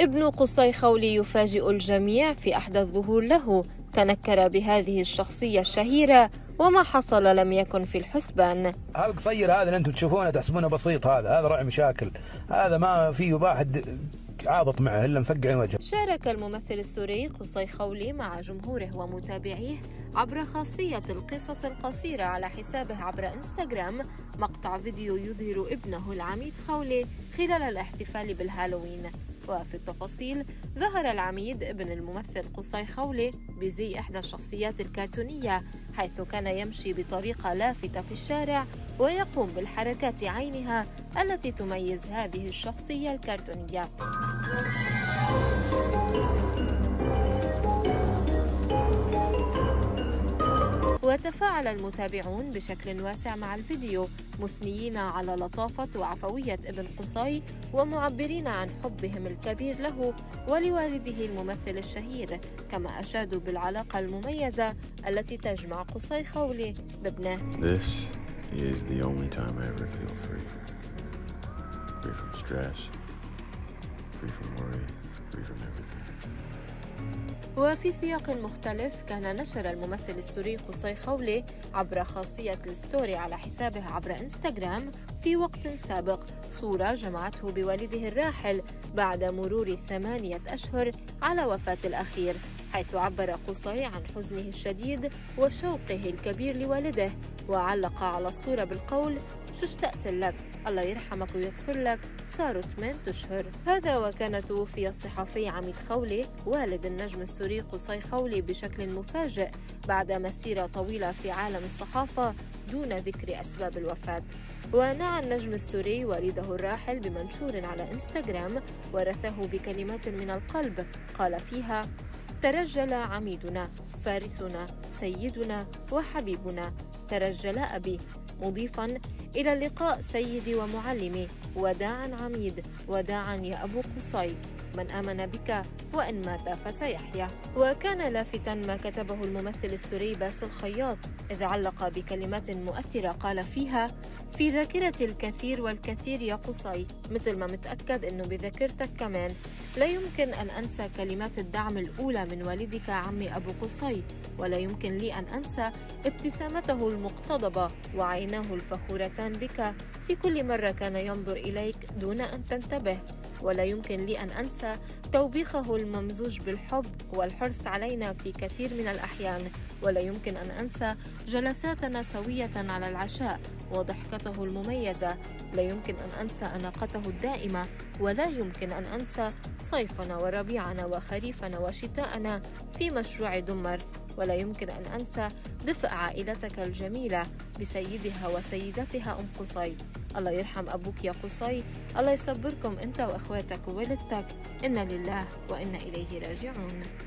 ابن قصي خولي يفاجئ الجميع في أحدث ظهور له، تنكر بهذه الشخصية الشهيرة وما حصل لم يكن في الحسبان. هالقصير هذا اللي انتم تشوفونه تحسبونه بسيط، هذا راعي مشاكل، هذا ما فيه واحد عابط معه الا مفقع وجهه. شارك الممثل السوري قصي خولي مع جمهوره ومتابعيه عبر خاصية القصص القصيرة على حسابه عبر انستغرام مقطع فيديو يظهر ابنه العميد خولي خلال الاحتفال بالهالوين. وفي التفاصيل ظهر العميد ابن الممثل قصي خولي بزي إحدى الشخصيات الكرتونية، حيث كان يمشي بطريقة لافتة في الشارع ويقوم بالحركات عينها التي تميز هذه الشخصية الكرتونية. وتفاعل المتابعون بشكل واسع مع الفيديو، مثنيين على لطافة وعفوية ابن قصي ومعبرين عن حبهم الكبير له ولوالده الممثل الشهير، كما أشادوا بالعلاقة المميزة التي تجمع قصي خولي بابنه. وفي سياق مختلف، كان نشر الممثل السوري قصي خولي عبر خاصية الستوري على حسابه عبر انستغرام في وقت سابق صورة جمعته بوالده الراحل بعد مرور 8 أشهر على وفاة الأخير، حيث عبر قصي عن حزنه الشديد وشوقه الكبير لوالده، وعلق على الصورة بالقول: شو اشتقت لك، الله يرحمك ويغفر لك، صاروا 8 أشهر. هذا وكان توفي الصحفي عميد خولي والد النجم السوري قصي خولي بشكل مفاجئ بعد مسيرة طويلة في عالم الصحافة دون ذكر أسباب الوفاة. ونعى النجم السوري والده الراحل بمنشور على انستغرام ورثه بكلمات من القلب قال فيها: ترجل عميدنا، فارسنا، سيدنا وحبيبنا، ترجل أبي، مضيفاً: إلى اللقاء سيدي ومعلمي، وداعاً عميد، وداعاً يا أبو قصي، من آمن بك وإن مات فسيحيا. وكان لافتاً ما كتبه الممثل السوري باسل خياط، إذ علق بكلمات مؤثرة قال فيها: في ذاكرتي الكثير والكثير يا قصي، مثل ما متأكد أنه بذاكرتك كمان. لا يمكن أن أنسى كلمات الدعم الأولى من والدك عمي أبو قصي، ولا يمكن لي أن أنسى ابتسامته المقتضبة وعيناه الفخورتان بك في كل مرة كان ينظر إليك دون أن تنتبه، ولا يمكن لي أن أنسى توبيخه الممزوج بالحب والحرص علينا في كثير من الأحيان، ولا يمكن أن أنسى جلساتنا سوية على العشاء وضحكته المميزة، لا يمكن أن أنسى أناقته الدائمة، ولا يمكن أن أنسى صيفنا وربيعنا وخريفنا وشتاءنا في مشروع دمر، ولا يمكن أن أنسى دفء عائلتك الجميلة بسيدها وسيدتها أم قصي. الله يرحم أبوك يا قصي، الله يصبركم أنت وأخواتك ووالدتك، إنا لله وإنا إليه راجعون.